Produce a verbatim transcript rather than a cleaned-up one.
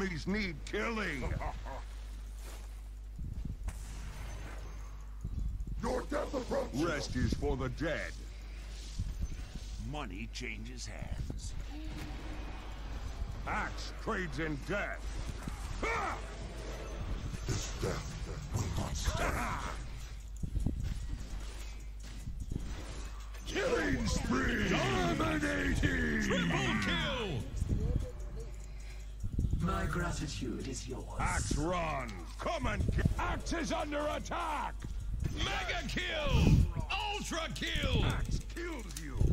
enemies need killing. Your death approaches. Rest is for the dead. Money changes hands. Axe trades in death. This death will not stand. Killing spree! Dominating! Triple kill! My gratitude is yours. Axe runs! Come and kill! Axe is under attack! Mega kill! Ultra kill! Axe kills you!